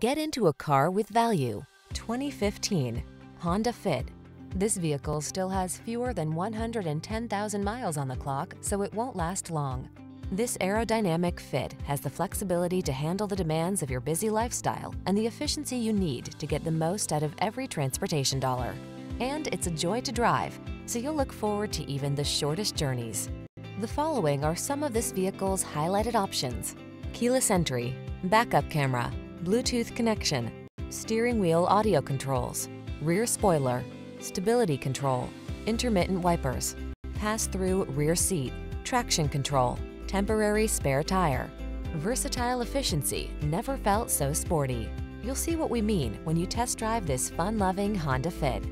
Get into a car with value. 2015 Honda Fit. This vehicle still has fewer than 110,000 miles on the clock, so it won't last long. This aerodynamic Fit has the flexibility to handle the demands of your busy lifestyle and the efficiency you need to get the most out of every transportation dollar. And it's a joy to drive, so you'll look forward to even the shortest journeys. The following are some of this vehicle's highlighted options: keyless entry, backup camera, Bluetooth connection, steering wheel audio controls, rear spoiler, stability control, intermittent wipers, pass-through rear seat, traction control, temporary spare tire. Versatile efficiency never felt so sporty. You'll see what we mean when you test drive this fun-loving Honda Fit.